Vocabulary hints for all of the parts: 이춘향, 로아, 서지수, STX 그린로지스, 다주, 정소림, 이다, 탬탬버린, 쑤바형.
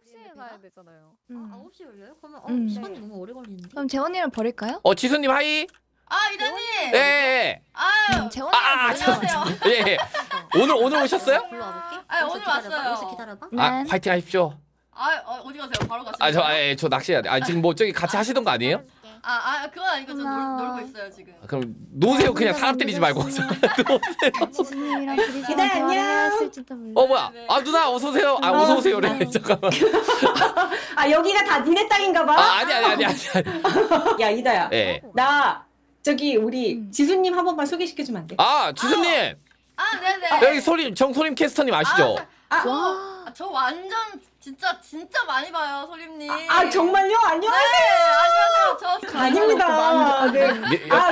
9시에 가야 되잖아요. 9시 열려요? 그러면 시간이 너무 오래 걸리는데. 그럼 재원이랑 버릴까요? 지수님 하이. 이다님. 네. 재원이랑 안녕하세요. 예. 오늘 오셨어요? 불러볼게. 오늘 왔어요. 여기서 기다려봐. 파이팅 하십시오. 어디 가세요? 바로 가세요. 저 낚시해야 돼. 지금 뭐 저기 같이 하시던 거 아니에요? 그건 아니고 저 놀고 있어요 지금. 그럼 노세요. 그냥 사람 때리지 말고. 노세요. 이다 안녕. 뭐야? 누나 어서 오세요. 어서 오세요. 잠깐만. 여기가 다 니네 땅인가 봐. 아니. 야 이다야. 나 저기 우리 지수님 한 번만 소개시켜주면 안 돼? 지수님. 네네. 여기 소림 정소림 캐스터님 아시죠? 저 완전 진짜 많이 봐요 소림님. 정말요? 안녕하세요. 네, 안녕하세요. 저 아닙니다. 네.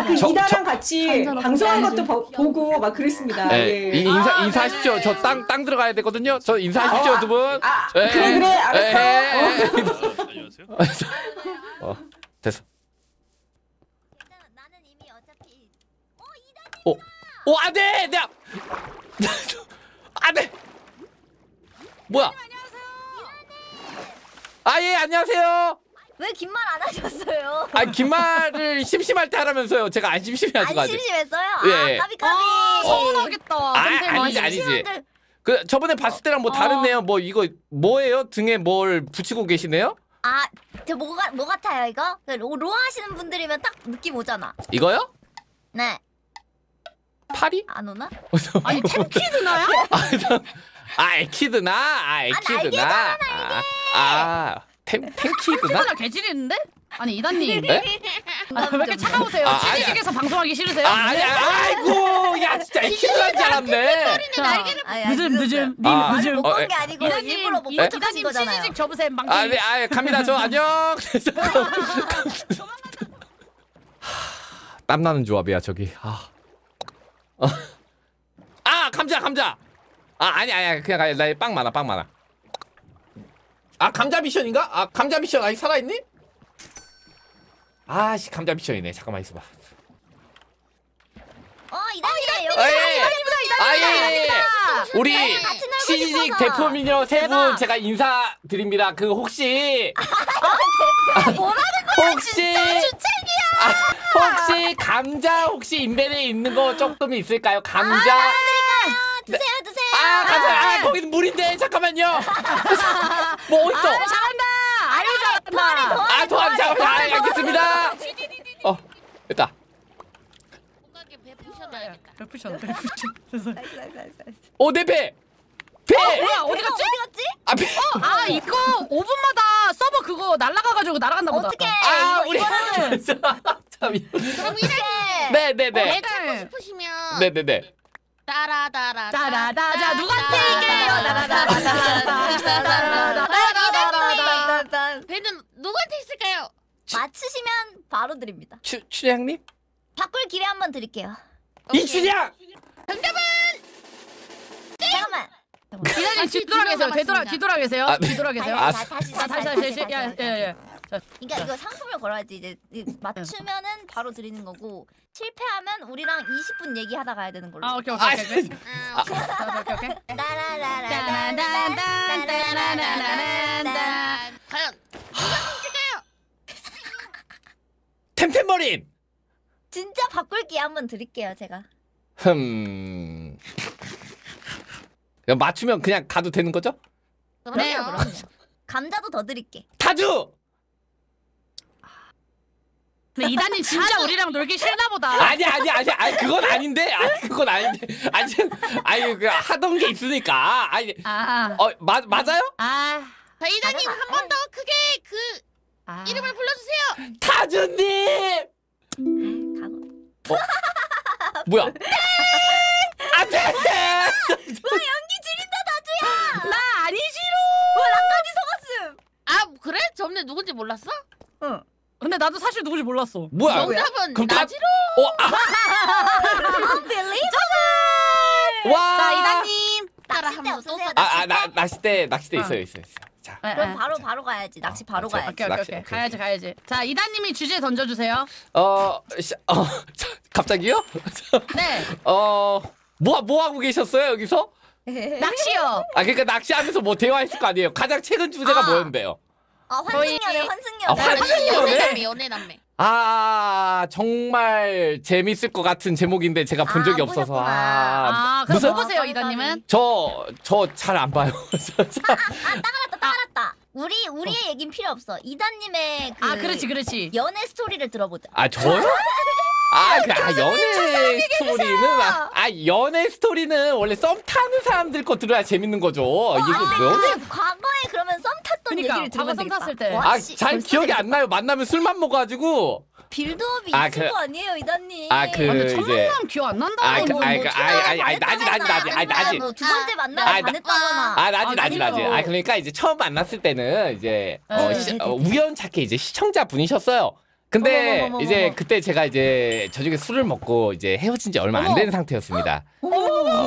그 이다랑 같이 방송한 것도 보고 막 그랬습니다. 네. 예. 인사하십시오. 저 땅 들어가야 되거든요. 저 인사하십시오 두 분. 그래 알았어. 안녕하세요. 됐어. 나는 이미 어차피 이다님이다. 안돼 내가 안돼. 뭐야? 예 안녕하세요. 왜 긴 말 안 하셨어요? 긴 말을 심심할 때 하라면서요. 제가 안 심심해가지고 안 심심했어요? 예. 까비까비. 서운하겠다. 아니지. 그 저번에 봤을 때랑 뭐 다르네요. 뭐 이거 뭐예요? 등에 뭘 붙이고 계시네요? 저 뭐 같아요 이거? 로아 하시는 분들이면 딱 느낌 오잖아. 이거요? 네. 파리? 안 오나? 아니 템키드나요? 애키드나? 템키드나? 개질이는데? 아니 이다님 네? 왜 이렇게 차가우세요? 취직에서 방송하기 싫으세요? 아이고 야 진짜 애키드라는 줄 알았네. 늦음. 못 본 게 아니고 일부러 못 본 척 하신 거잖아요. 이다님 취직 접으세요 망치. 네 갑니다 저 안녕. 땀나는 조합이야 저기. 감자. 아니야 그냥 가야 나 빵 많아. 감자 미션인가? 감자 미션 아직 살아있니? 아씨 감자 미션이네. 잠깐만 있어봐. 이다님이다. 우리 취직 대표미녀 세 분 제가 인사드립니다. 그 혹시 혹시 감자 혹시 인벤에 있는 거 조금 있을까요? 감자 드세요. 감사합니다. 거기는 물인데 잠깐만요. 뭐 어딨어? 잘한다. 잘한다. 도안 잘한다. 알겠습니다. 됐다. 공간에 베푸셔. 내 배! 뭐야? 어디 갔지? 배! 이거 5분마다 서버 그거 날아가가지고 날아간다 보다. 어떡해. 우리 참. 네네네. 내가 싶으시면. 네네네. 따라다라 누가 땡겨요? 따라다라 배는 누구한테 있을까요? 맞추시면 바로 드립니다. 춘향님? 바꿀 기회 한번 드릴게요. 이춘향! 정답은! 잠깐만! 기다려 뒤돌아 계세요. 다시. 예. 그러니까 이거 상품을 걸어야지. 이제 맞추면은 바로 드리는 거고 실패하면 우리랑 20분 얘기하다 가야 되는 걸로. 오케이. 과연 누가 찍을까요? 템템머린. 진짜 바꿀기 한번 드릴게요 제가. 맞추면 그냥 가도 되는 거죠? 그럼요. 감자도 더 드릴게. 다주. 근데 이다님 진짜 우리랑 놀기 싫나 보다. 아니 그건 아닌데. 아니 하던 게 있으니까. 맞아요? 자 이다님 한 번 더 크게 이름을 불러주세요. 다주님. 가고. 뭐야? 안돼. 연기 지린다 다주야. 나 아니지로. 나까지 속았음. 그래? 저번에 누군지 몰랐어? 응. 근데 나도 사실 누군지 몰랐어. 뭐야? 정답은 나지로. Unbelievable. 자 이다님 따라 한번 또. 낚싯대 있어요. 자 그럼 바로 가야지. 낚시 바로 가야지. 오케이. 가야지. 자 이다님이 주제 던져주세요. 갑자기요? 네. 뭐 하고 계셨어요 여기서? 낚시요. 아 그러니까 낚시하면서 뭐 대화했을 거 아니에요. 가장 최근 주제가 뭐였는데요? 아 환승연애, 환승연애. 환승연애? 연애 남매. 아 정말 재밌을 것 같은 제목인데 제가 본 적이 없어서. 아 그럼 무슨... 뭐 보세요 이다님은? 저 잘 안 봐요. 따라갔다. 우리의 얘긴 필요 없어. 이다님의 그 그렇지 연애 스토리를 들어보자. 아 저요? 연애 스토리는 연애 스토리는 원래 썸 타는 사람들 거 들어야 재밌는 거죠. 이거 연애 과거에 그러면 썸 탔던 얘기를 들으면 되겠다. 썸 탔을 때. 잘 기억이 안 나요. 만나면 술만 먹어가지고. 빌드업이 있을 거 아니에요, 이다님. 첫 만남 기억 안 난다. 나지. 두 번째 만나면 반했다거나. 나지. 그러니까 이제 처음 만났을 때는 이제 우연찮게 이제 시청자 분이셨어요. 근데 이제 그때 제가 이제 저녁에 술을 먹고 이제 헤어진 지 얼마 안 된 상태였습니다.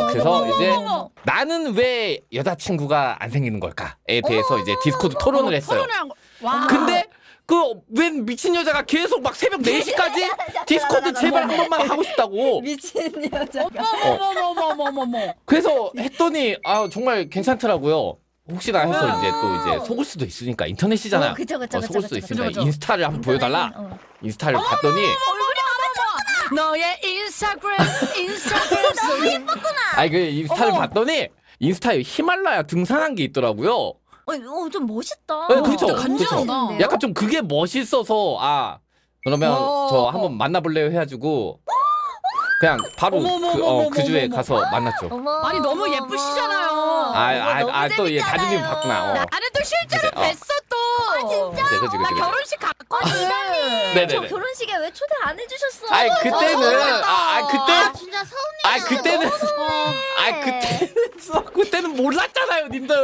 그래서 이제 나는 왜 여자친구가 안 생기는 걸까에 대해서 이제 디스코드 토론을 했어요. 근데 그 웬 미친 여자가 계속 막 새벽 4시까지 디스코드 제발 한 번만 하고 싶다고. 미친 여자. 그래서 했더니 정말 괜찮더라고요. 혹시나 해서 이제 또 이제 속을 수도 있으니까 인터넷이잖아요. 속을 수도 있으니까 인스타를 한번 보여달라. 인스타를 봤더니 얼굴이 마음에 들었구나. 너의 인스타그램 너무 예뻤구나. 인스타를 봤더니 인스타에 히말라야 등산한 게 있더라고요. 좀 멋있다. 네, 그렇죠. 간지러운데요? 약간 좀 그게 멋있어서 그러면 저 한번 만나볼래요 해가지고. 그냥 바로 그 주에 가서 만났죠. 아니 너무 예쁘시잖아요. 또 얘 다주님 봤구나. 나는 또 실제로 뵀어 또. 진짜? 나 결혼식 갔거든. 저 결혼식에 왜 초대 안 해주셨어? 진짜 서운해. 그때는 몰랐잖아요, 님들.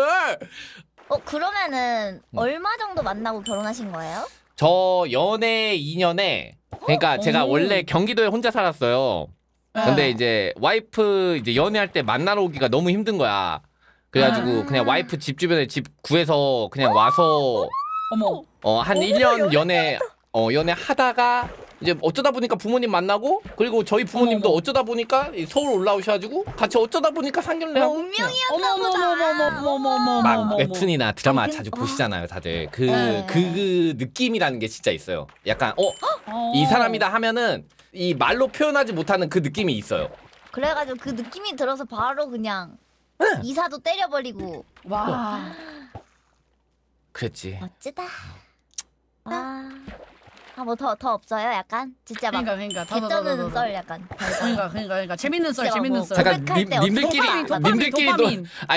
그러면은 얼마 정도 만나고 결혼하신 거예요? 저 연애 2년에 그러니까 제가 원래 경기도에 혼자 살았어요. 근데 이제 와이프 이제 연애할 때 만나러 오기가 너무 힘든 거야. 그래가지고 그냥 와이프 집 주변에 집 구해서 그냥 와서 한 1년 연애 하다가 이제 어쩌다 보니까 부모님 만나고 그리고 저희 부모님도 어쩌다 보니까 서울 올라오셔가지고 같이 어쩌다 보니까 상견례하고. 막 웹툰이나 드라마 자주 보시잖아요 다들. 그 느낌이라는 게 진짜 있어요. 약간 이 사람이다 하면은 이 말로 표현하지 못하는 그 느낌이 있어요. 그래가지고 그 느낌이 들어서 바로 그냥 이사도 때려버리고. 와. 그랬지. 멋지다. 더 없어요? 약간? 진짜 막 개쩌는 썰 약간. 그러니까 재밌는 썰. 잠깐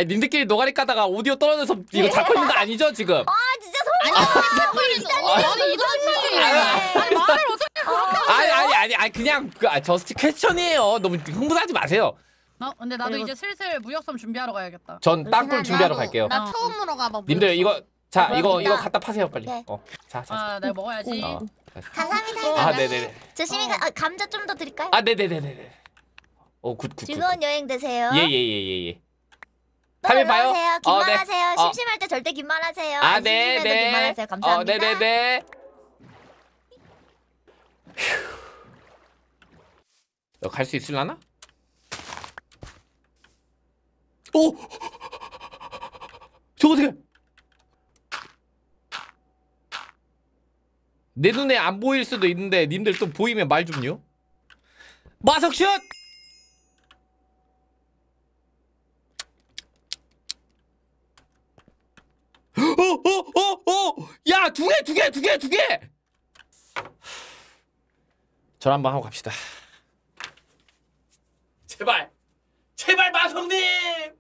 님들끼리 노가리 까다가 오디오 떨어져서 이거 잡고 있는 거 아니죠 지금? 진짜 서운해. 아니 이거 아니 말을 어떻게 그렇게 아니 그냥 저스트 퀘스천이에요. 너무 흥분하지 마세요. 근데 나도 이제 슬슬 무역섬 준비하러 가야겠다. 전 땅굴 준비하러 갈게요. 나 처음으로 가봐. 님들 이거 갖다 파세요 빨리. 내가 먹어야지. 감사합니다. 네네네. 조심히 감자 좀 더 드릴까요? 네네네네. 굿. 즐거운 여행 되세요. 예예예예. 다음에 봐요. 긴말하세요. 심심할 때 절대 긴말하세요. 네네. 긴말하세요. 감사합니다. 네네네. 너 갈 수 있을라나? 저거 어떻게? 내 눈에 안 보일 수도 있는데 님들 또 보이면 말 좀요. 마석슛! 야, 두 개! 전 한번 하고 갑시다. 제발 마석님!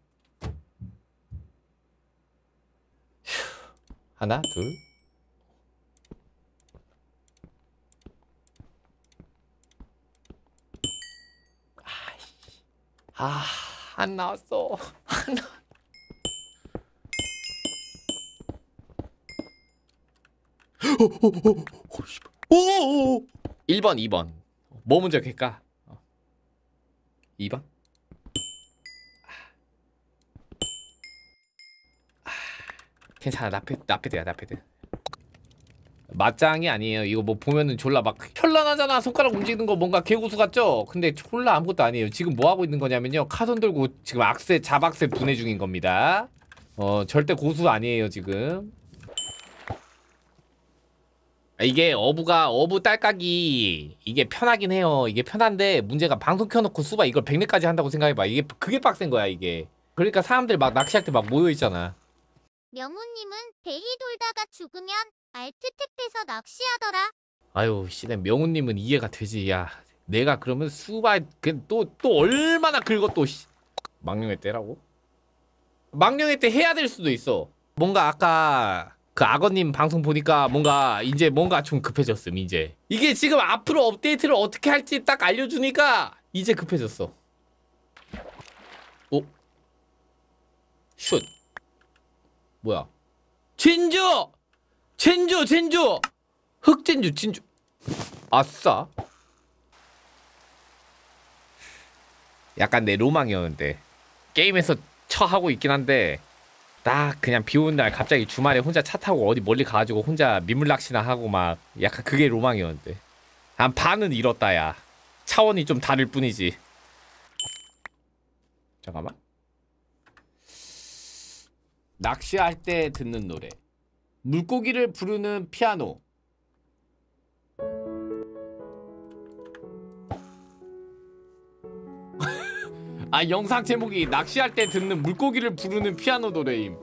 하나, 둘. 안 나왔어. 오 1번, 2번. 뭐 문제일까? 2번? 괜찮아, 나패드야. 맞짱이 아니에요. 이거 뭐 보면은 졸라 막 현란하잖아. 손가락 움직이는 거 뭔가 개고수 같죠? 근데 졸라 아무것도 아니에요. 지금 뭐 하고 있는 거냐면요, 카손 들고 지금 악세, 잡악세 분해 중인 겁니다. 절대 고수 아니에요 지금. 이게 어부 딸깍이 이게 편하긴 해요. 이게 편한데 문제가 방송 켜놓고 수바 이걸 100렙까지 한다고 생각해봐. 이게 그게 빡센 거야 이게. 그러니까 사람들 막 낚시할 때 막 모여있잖아. 명우님은 배희 돌다가 죽으면 알트탭에서 낚시하더라. 아유 씨네, 명우님은 이해가 되지. 야 내가 그러면 수바 또 얼마나 긁어 또 망령회 때라고? 망령회 때 해야 될 수도 있어. 뭔가 아까 그 악어님 방송 보니까 뭔가 이제 뭔가 좀 급해졌음. 이제 이게 지금 앞으로 업데이트를 어떻게 할지 딱 알려주니까 이제 급해졌어. 오? 슛. 뭐야? 진주! 진주! 진주! 흑진주! 진주! 아싸! 약간 내 로망이었는데 게임에서 처하고 있긴 한데 딱 그냥 비오는 날 갑자기 주말에 혼자 차 타고 어디 멀리 가가지고 혼자 민물낚시나 하고 막 약간 그게 로망이었는데 한 반은 잃었다. 야 차원이 좀 다를 뿐이지. 잠깐만, 낚시할 때 듣는 노래. 물고기를 부르는 피아노. 아, 영상 제목이 낚시할 때 듣는 물고기를 부르는 피아노 노래임.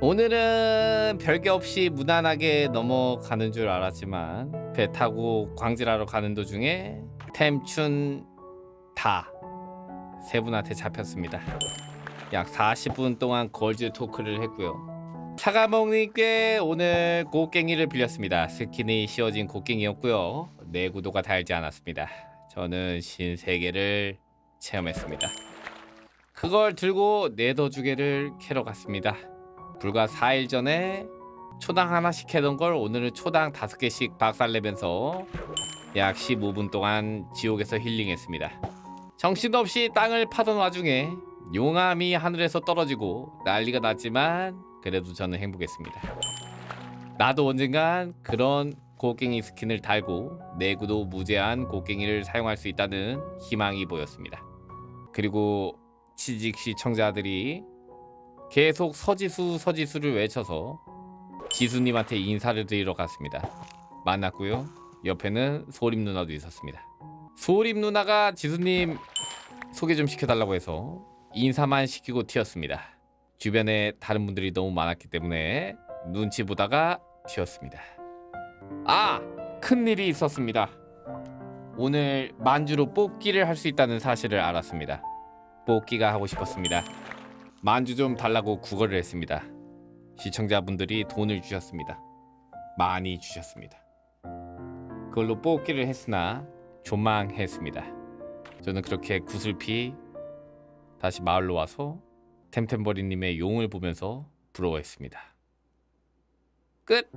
오늘은 별게 없이 무난하게 넘어가는 줄 알았지만 배 타고 광질하러 가는 도중에 템춘 다 세 분한테 잡혔습니다. 약 40분 동안 걸즈 토크를 했고요. 사과몽님께 오늘 곡괭이를 빌렸습니다. 스킨이 씌워진 곡괭이였고요. 내구도가 달지 않았습니다. 저는 신세계를 체험했습니다. 그걸 들고 네더주개를 캐러 갔습니다. 불과 4일 전에 초당 하나씩 해던 걸 오늘은 초당 5개씩 박살내면서 약 15분 동안 지옥에서 힐링했습니다. 정신없이 땅을 파던 와중에 용암이 하늘에서 떨어지고 난리가 났지만 그래도 저는 행복했습니다. 나도 언젠간 그런 곡괭이 스킨을 달고 내구도 무제한 곡괭이를 사용할 수 있다는 희망이 보였습니다. 그리고 취직 시청자들이 계속 서지수 서지수를 외쳐서 지수님한테 인사를 드리러 갔습니다. 만났고요. 옆에는 소림 누나도 있었습니다. 소림 누나가 지수님 소개 좀 시켜달라고 해서 인사만 시키고 튀었습니다. 주변에 다른 분들이 너무 많았기 때문에 눈치 보다가 튀었습니다. 아! 큰일이 있었습니다. 오늘 만주로 뽑기를 할 수 있다는 사실을 알았습니다. 뽑기가 하고 싶었습니다. 만주 좀 달라고 구걸을 했습니다. 시청자분들이 돈을 주셨습니다. 많이 주셨습니다. 그걸로 뽑기를 했으나 조망했습니다. 저는 그렇게 구슬피 다시 마을로 와서 템템버리님의 용을 보면서 부러워했습니다. 끝!